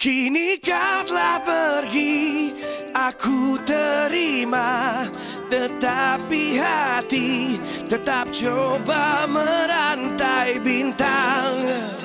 Kini kau telah pergi, aku terima. Tetapi hati tetap coba merantai bintang.